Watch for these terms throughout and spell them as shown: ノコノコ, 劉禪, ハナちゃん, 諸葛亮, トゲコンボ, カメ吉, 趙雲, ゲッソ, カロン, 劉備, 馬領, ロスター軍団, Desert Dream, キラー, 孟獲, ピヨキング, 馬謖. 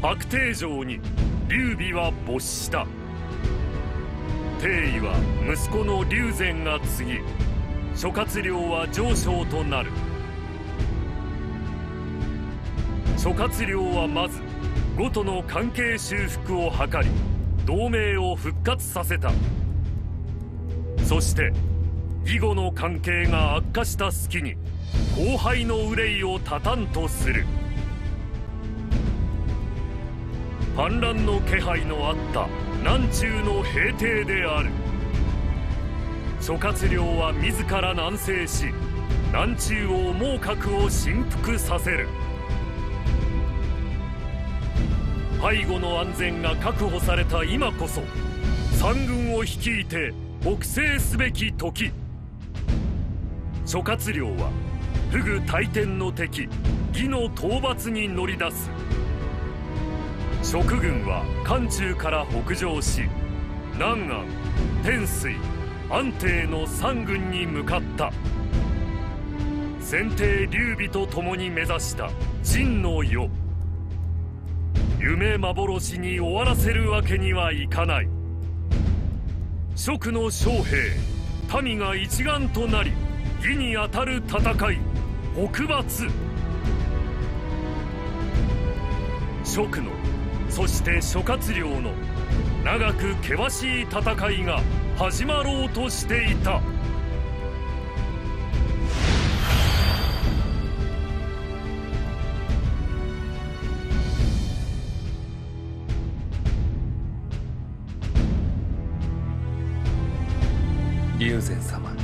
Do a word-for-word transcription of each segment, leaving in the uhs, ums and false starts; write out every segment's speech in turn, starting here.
白帝城に劉備は没した。帝位は息子の劉禅が継ぎ、諸葛亮は上将となる。諸葛亮はまず呉との関係修復を図り、同盟を復活させた。そして魏呉の関係が悪化した隙に後輩の憂いを断たんとする。反乱の気配のあった南中の平定である。諸葛亮は自ら南征し、南中王孟獲を振服させる。背後の安全が確保された今こそ、三軍を率いて北征すべき時。諸葛亮は不倶戴天の敵魏の討伐に乗り出す。蜀軍は漢中から北上し、南安、天水、安定の三軍に向かった。先帝劉備と共に目指した陳の世、夢幻に終わらせるわけにはいかない。蜀の将兵民が一丸となり魏に当たる戦い、北伐。蜀の、そして諸葛亮の長く険しい戦いが始まろうとしていた。龍禅様、陛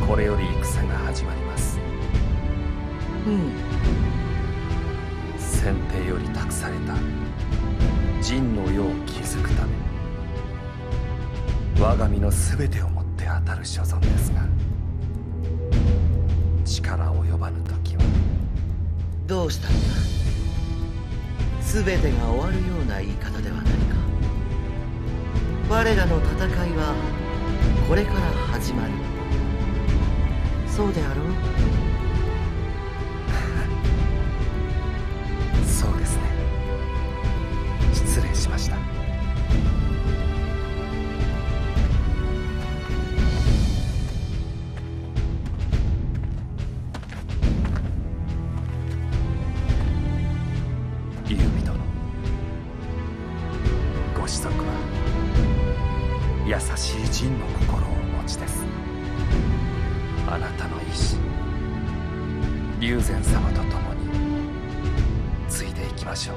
下、これより戦が始まります。うん先帝より託された陣の世を築くため、我が身の全てをもって当たる所存ですが、力及ばぬ時は。どうしたんだ、全てが終わるような言い方ではないか。我らの戦いはこれから始まる。そうであろう。そうですね。失礼しました。劉備殿、ご子息は優しい仁の心をお持ちです。あなたの意志、龍禅様と共に行きましょう。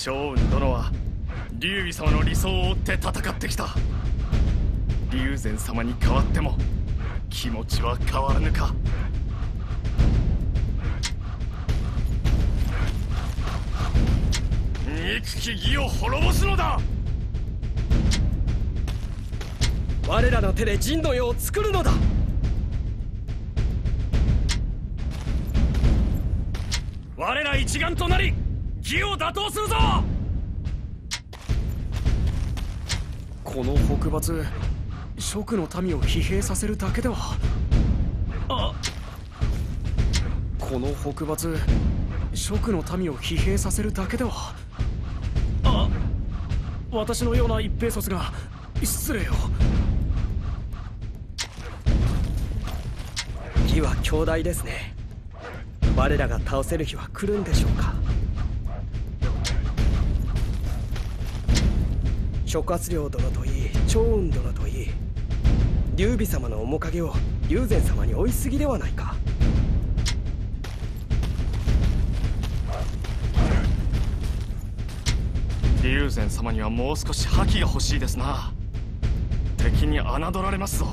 趙雲殿は劉備様の理想を追って戦ってきた。龍禅様に代わっても気持ちは変わらぬか。憎き義を滅ぼすのだ。我らの手で陣の世を作るのだ。我ら一丸となり義を打倒するぞ。この北伐、蜀の民を疲弊させるだけでは。あこの北伐、蜀の民を疲弊させるだけでは。あ私のような一兵卒が失礼を。義は強大ですね。我らが倒せる日は来るんでしょうか。諸葛亮殿といい、趙雲殿といい、劉備様の面影を龍禅様に追いすぎではないか。龍禅様にはもう少し覇気が欲しいですな。敵に侮られますぞ。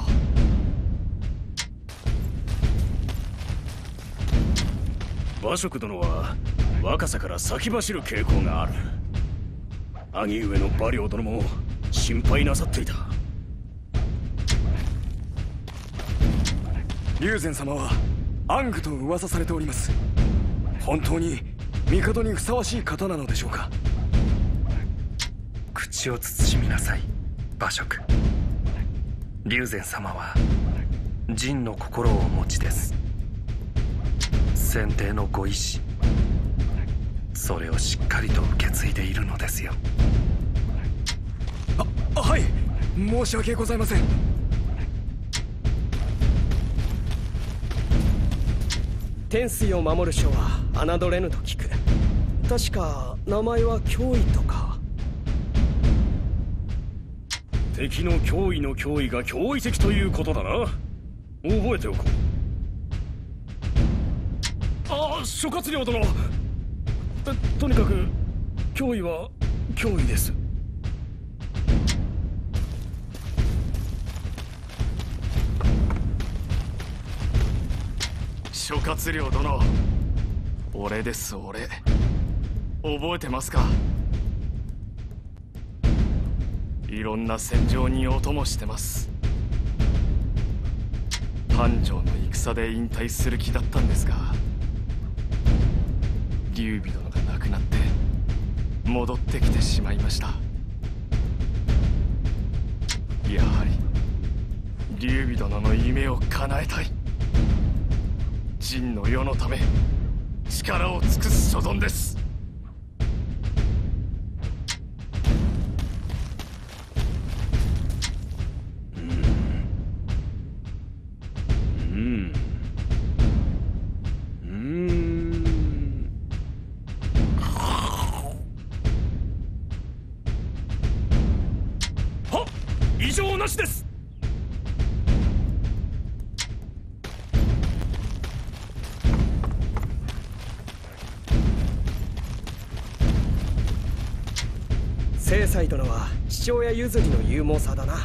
馬謖殿は若さから先走る傾向がある。兄上の馬領殿も心配なさっていた。龍禅様は暗愚と噂されております。本当に帝にふさわしい方なのでしょうか。口を慎みなさい馬謖。龍禅様は仁の心をお持ちです。先帝のご意志、それをしっかりと受け継いでいるのですよ。あ、はい、申し訳ございません。天水を守る将は侮れぬと聞く。確か名前は脅威とか。敵の脅威の脅威が脅威的ということだな。覚えておこう。ああ、諸葛亮殿、とにかく脅威は脅威です。諸葛亮殿、俺です俺、覚えてますか。いろんな戦場にお供してます。繁昌の戦で引退する気だったんですが、劉備殿が亡くなって戻ってきてしまいました。やはり劉備殿の夢を叶えたい。真の世のため力を尽くす所存です。うんうんうんはっ、異常なしです。正妻殿は父親譲りの勇猛さだな。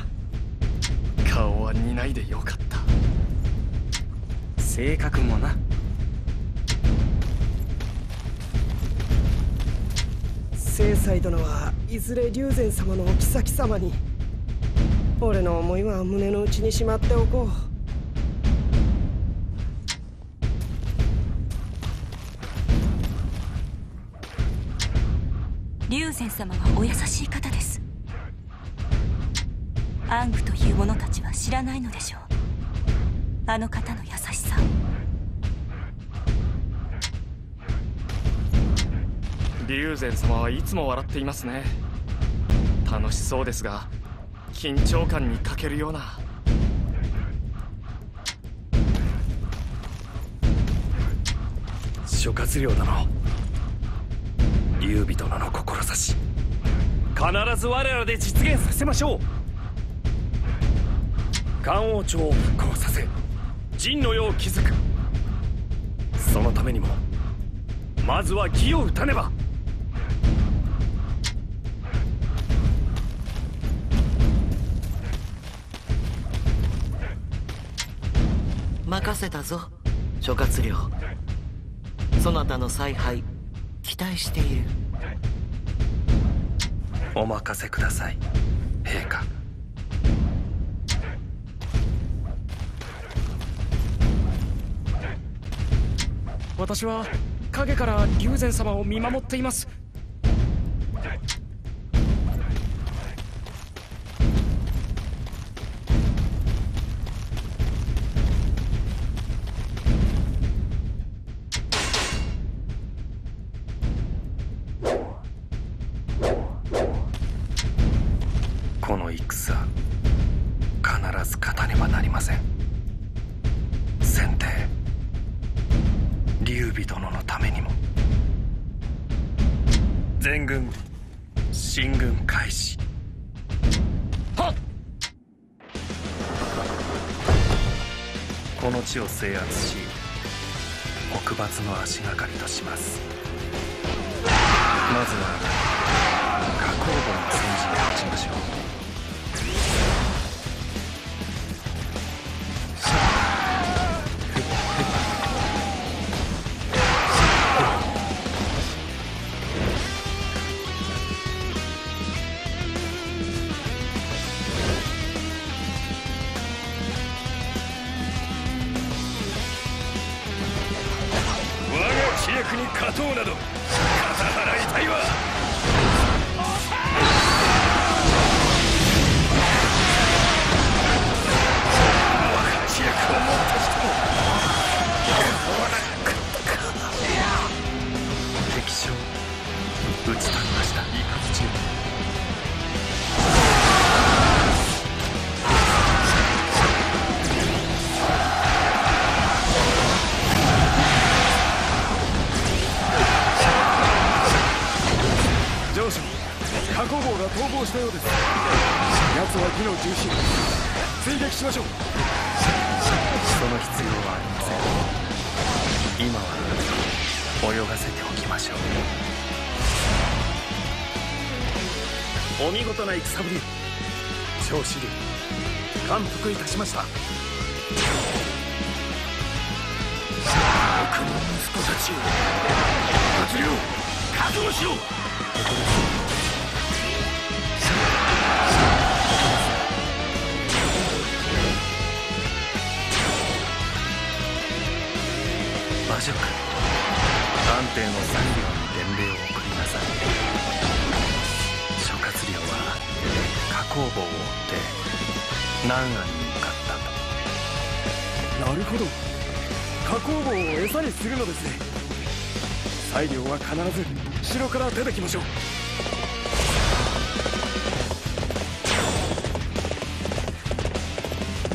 顔は似ないでよかった。性格もな。正妻殿はいずれ龍禅様のお妃様に。俺の思いは胸の内にしまっておこう。龍禅様はお優しい方です。暗愚という者たちは知らないのでしょう、あの方の優しさ。龍禅様はいつも笑っていますね。楽しそうですが緊張感に欠けるような。諸葛亮殿、劉備殿の志、必ず我らで実現させましょう。漢王朝を復興させ、仁の世を築く。そのためにもまずは義を打たねば。任せたぞ諸葛亮、そなたの采配期待している。お任せください陛下。私は陰から龍禅様を見守っています。この戦、必ず勝たねばなりません。先帝、劉備殿のためにも。全軍進軍開始。はっ、この地を制圧し、北伐の足がかりとします。まずは花崗岩の戦陣に立ちましょう。幕に勝とうなど笠原遺体は打ち取りました。いい形中上司過去号が逃亡したようです。奴は技能重視、追撃しましょう。その必要はありません。今は泳がせておきましょう。お見事な戦ぶり、長子流感服いたしました。僕の息子たちを物量確保しろ。馬上君、安定の三両に伝令を送りなさい。活量は加工棒を追って南安に向かったと。なるほど、加工棒を餌にするのですね。裁量は必ず城から出てきましょう。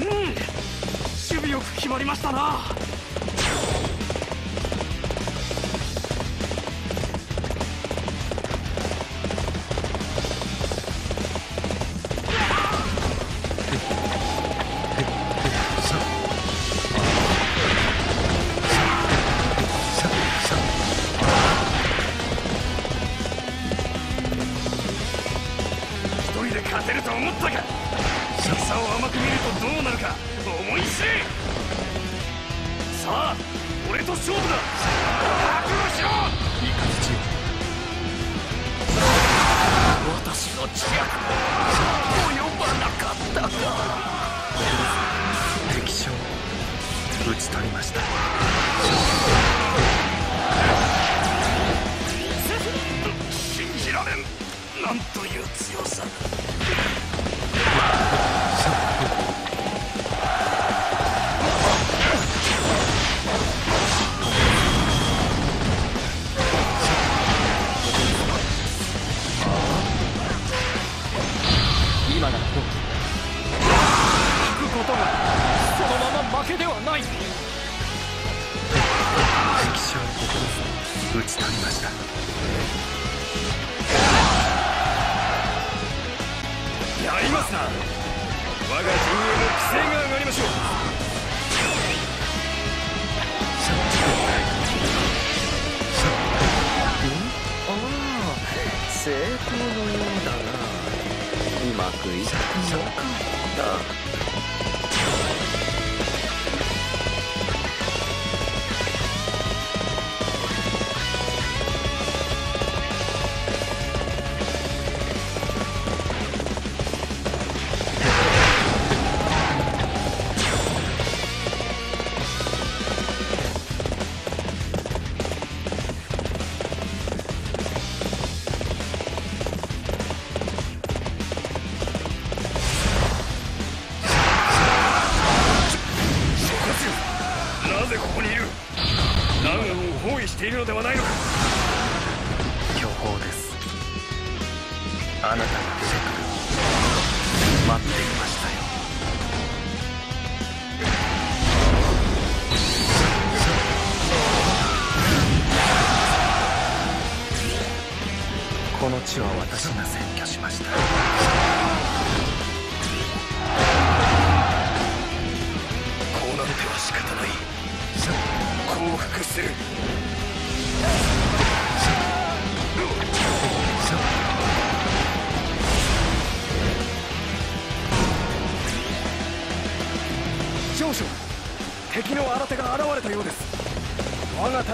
うん、守備よく決まりましたな。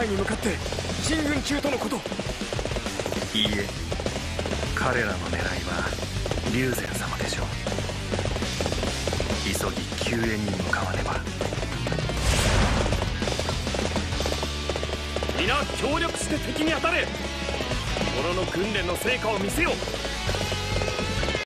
に向かって進軍中とのこと。いいえ、彼らの狙いは龍禅様でしょう。急ぎ救援に向かわねば。皆協力して敵に当たれ。この訓練の成果を見せよう。